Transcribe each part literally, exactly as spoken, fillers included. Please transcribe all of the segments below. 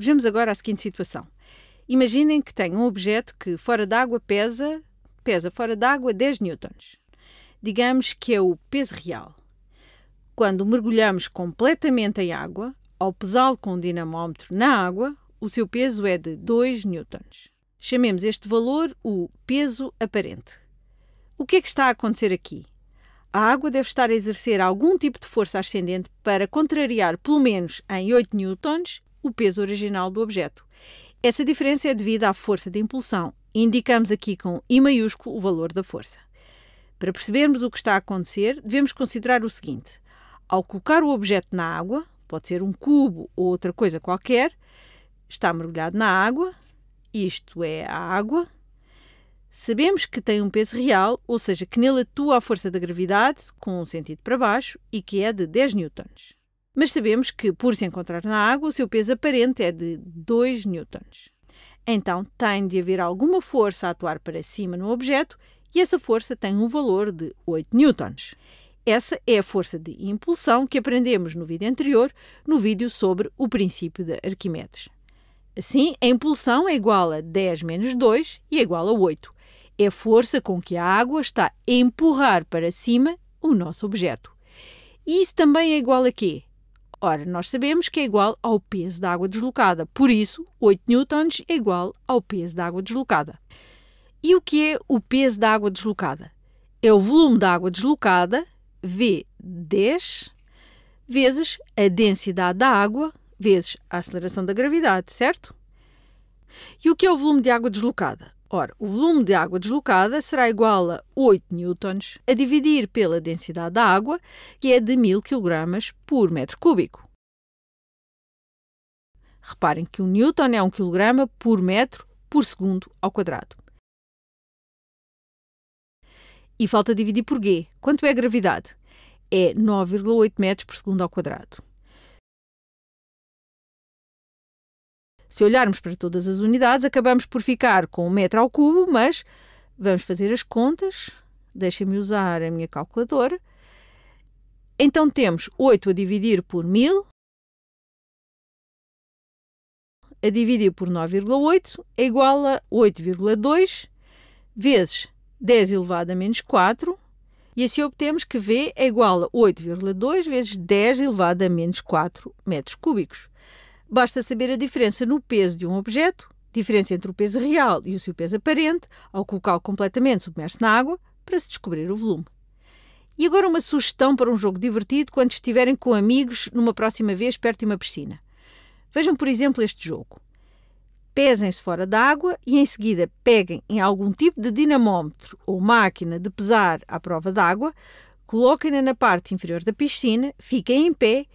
Vejamos agora a seguinte situação. Imaginem que tem um objeto que fora d'água pesa, pesa fora d'água dez newtons. Digamos que é o peso real. Quando mergulhamos completamente em água, ao pesá-lo com um dinamómetro na água, o seu peso é de dois newtons. Chamemos este valor o peso aparente. O que é que está a acontecer aqui? A água deve estar a exercer algum tipo de força ascendente para contrariar, pelo menos em oito newtons, o peso original do objeto. Essa diferença é devida à força de impulsão. Indicamos aqui com I maiúsculo o valor da força. Para percebermos o que está a acontecer, devemos considerar o seguinte. Ao colocar o objeto na água, pode ser um cubo ou outra coisa qualquer, está mergulhado na água, isto é a água. Sabemos que tem um peso real, ou seja, que nele atua a força da gravidade, com um sentido para baixo, e que é de dez newtons. Mas sabemos que, por se encontrar na água, o seu peso aparente é de dois newtons. Então, tem de haver alguma força a atuar para cima no objeto, e essa força tem um valor de oito newtons. Essa é a força de impulsão que aprendemos no vídeo anterior, no vídeo sobre o princípio de Arquimedes. Assim, a impulsão é igual a dez menos dois e é igual a oito. É a força com que a água está a empurrar para cima o nosso objeto. E isso também é igual a quê? Ora, nós sabemos que é igual ao peso da água deslocada. Por isso, oito newtons é igual ao peso da água deslocada. E o que é o peso da água deslocada? É o volume da água deslocada, V dez, vezes a densidade da água, vezes a aceleração da gravidade, certo? E o que é o volume de água deslocada? Ora, o volume de água deslocada será igual a oito newtons a dividir pela densidade da água, que é de mil quilogramas por metro cúbico. Reparem que um newton é um quilograma por metro por segundo ao quadrado. E falta dividir por G. Quanto é a gravidade? É nove vírgula oito metros por segundo ao quadrado. Se olharmos para todas as unidades, acabamos por ficar com um metro ao cubo, mas vamos fazer as contas. Deixem-me usar a minha calculadora. Então temos oito a dividir por mil, a dividir por nove vírgula oito é igual a oito vírgula dois vezes dez elevado a menos quatro, e assim obtemos que V é igual a oito vírgula dois vezes dez elevado a menos quatro metros cúbicos. Basta saber a diferença no peso de um objeto, diferença entre o peso real e o seu peso aparente, ao colocá-lo completamente submerso na água, para se descobrir o volume. E agora uma sugestão para um jogo divertido quando estiverem com amigos numa próxima vez perto de uma piscina. Vejam, por exemplo, este jogo. Pesem-se fora d'água e, em seguida, peguem em algum tipo de dinamómetro ou máquina de pesar à prova d'água, coloquem-na na parte inferior da piscina, fiquem em pé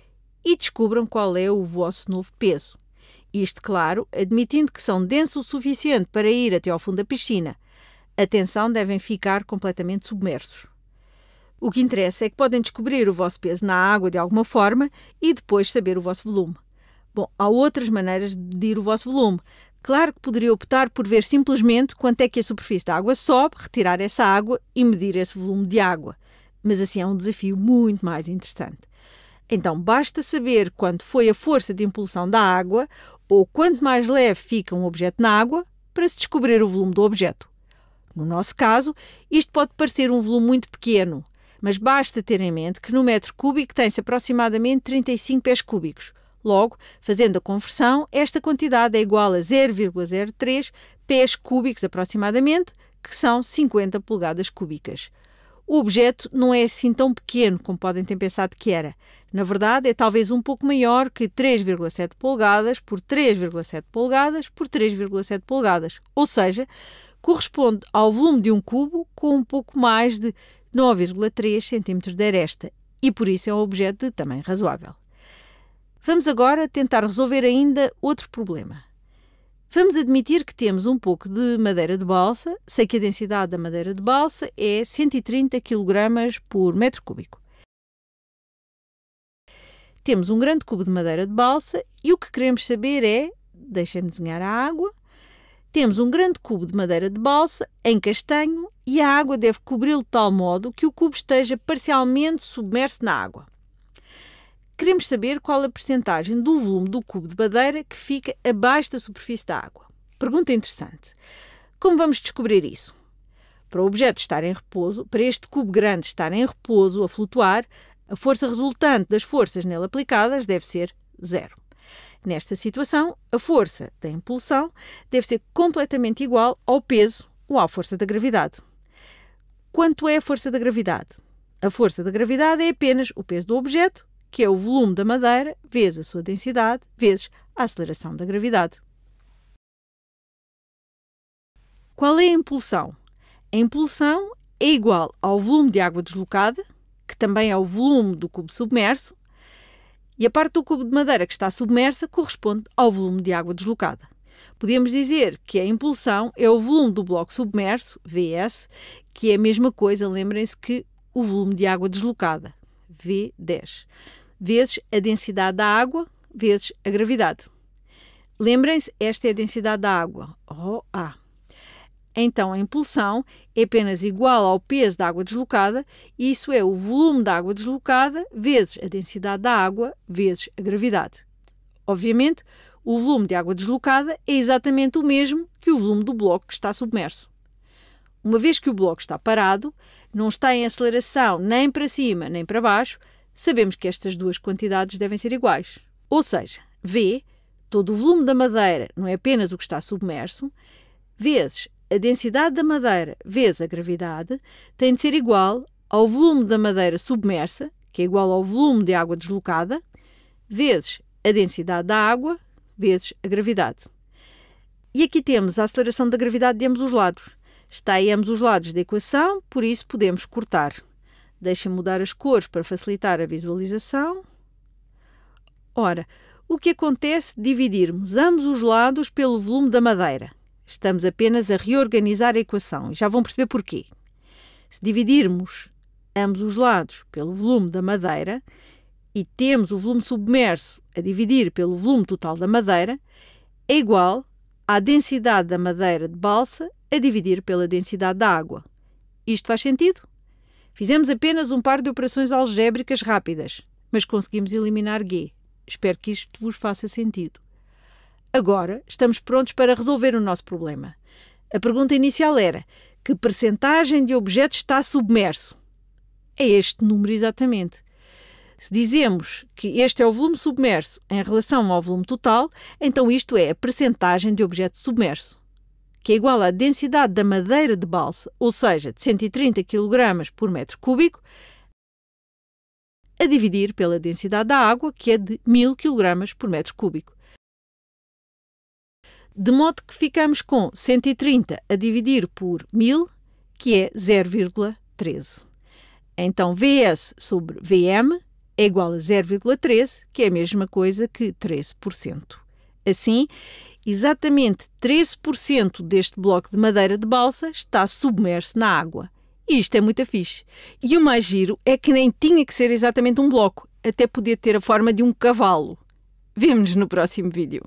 e descubram qual é o vosso novo peso. Isto, claro, admitindo que são densos o suficiente para ir até ao fundo da piscina. Atenção, devem ficar completamente submersos. O que interessa é que podem descobrir o vosso peso na água de alguma forma e depois saber o vosso volume. Bom, há outras maneiras de medir o vosso volume. Claro que poderia optar por ver simplesmente quanto é que a superfície da água sobe, retirar essa água e medir esse volume de água. Mas assim é um desafio muito mais interessante. Então, basta saber quanto foi a força de impulsão da água ou quanto mais leve fica um objeto na água para se descobrir o volume do objeto. No nosso caso, isto pode parecer um volume muito pequeno, mas basta ter em mente que no metro cúbico tem-se aproximadamente trinta e cinco pés cúbicos. Logo, fazendo a conversão, esta quantidade é igual a zero vírgula zero três pés cúbicos aproximadamente, que são cinquenta polegadas cúbicas. O objeto não é assim tão pequeno como podem ter pensado que era. Na verdade, é talvez um pouco maior que três vírgula sete polegadas por três vírgula sete polegadas por três vírgula sete polegadas, ou seja, corresponde ao volume de um cubo com um pouco mais de nove vírgula três centímetros de aresta e por isso é um objeto de tamanho razoável. Vamos agora tentar resolver ainda outro problema. Vamos admitir que temos um pouco de madeira de balsa. Sei que a densidade da madeira de balsa é cento e trinta quilogramas por metro cúbico. Temos um grande cubo de madeira de balsa e o que queremos saber é, deixem-me desenhar a água, temos um grande cubo de madeira de balsa em castanho e a água deve cobri-lo de tal modo que o cubo esteja parcialmente submerso na água. queremos saber qual a percentagem do volume do cubo de madeira que fica abaixo da superfície da água. Pergunta interessante. Como vamos descobrir isso? Para o objeto estar em repouso, para este cubo grande estar em repouso, a flutuar, a força resultante das forças nele aplicadas deve ser zero. Nesta situação, a força da impulsão deve ser completamente igual ao peso ou à força da gravidade. Quanto é a força da gravidade? A força da gravidade é apenas o peso do objeto, que é o volume da madeira, vezes a sua densidade, vezes a aceleração da gravidade. Qual é a impulsão? A impulsão é igual ao volume de água deslocada, que também é o volume do cubo submerso, e a parte do cubo de madeira que está submersa corresponde ao volume de água deslocada. Podemos dizer que a impulsão é o volume do bloco submerso, V S, que é a mesma coisa, lembrem-se, que o volume de água deslocada, V dez, vezes a densidade da água, vezes a gravidade. Lembrem-se, esta é a densidade da água, ρA. Então, a impulsão é apenas igual ao peso da água deslocada, e isso é o volume da água deslocada vezes a densidade da água vezes a gravidade. Obviamente, o volume de água deslocada é exatamente o mesmo que o volume do bloco que está submerso. Uma vez que o bloco está parado, não está em aceleração nem para cima nem para baixo, sabemos que estas duas quantidades devem ser iguais. Ou seja, V, todo o volume da madeira, não é apenas o que está submerso, vezes a densidade da madeira vezes a gravidade tem de ser igual ao volume da madeira submersa, que é igual ao volume de água deslocada, vezes a densidade da água, vezes a gravidade. E aqui temos a aceleração da gravidade de ambos os lados. Está em ambos os lados da equação, por isso podemos cortar. Deixem-me mudar as cores para facilitar a visualização. Ora, o que acontece se dividirmos ambos os lados pelo volume da madeira? Estamos apenas a reorganizar a equação e já vão perceber porquê. Se dividirmos ambos os lados pelo volume da madeira e temos o volume submerso a dividir pelo volume total da madeira, é igual à densidade da madeira de balsa a dividir pela densidade da água. Isto faz sentido? Fizemos apenas um par de operações algébricas rápidas, mas conseguimos eliminar G. Espero que isto vos faça sentido. Agora, estamos prontos para resolver o nosso problema. A pergunta inicial era: que percentagem de objeto está submerso? É este número exatamente. Se dizemos que este é o volume submerso em relação ao volume total, então isto é a percentagem de objeto submerso, que é igual à densidade da madeira de balsa, ou seja, de cento e trinta quilos por metro cúbico, a dividir pela densidade da água, que é de mil quilos por metro cúbico. De modo que ficamos com cento e trinta a dividir por mil, que é zero vírgula treze. Então, V S sobre V M é igual a zero vírgula treze, que é a mesma coisa que treze por cento. Assim, exatamente treze por cento deste bloco de madeira de balsa está submerso na água. E isto é muito fixe. E o mais giro é que nem tinha que ser exatamente um bloco, até podia ter a forma de um cavalo. Vemo-nos no próximo vídeo.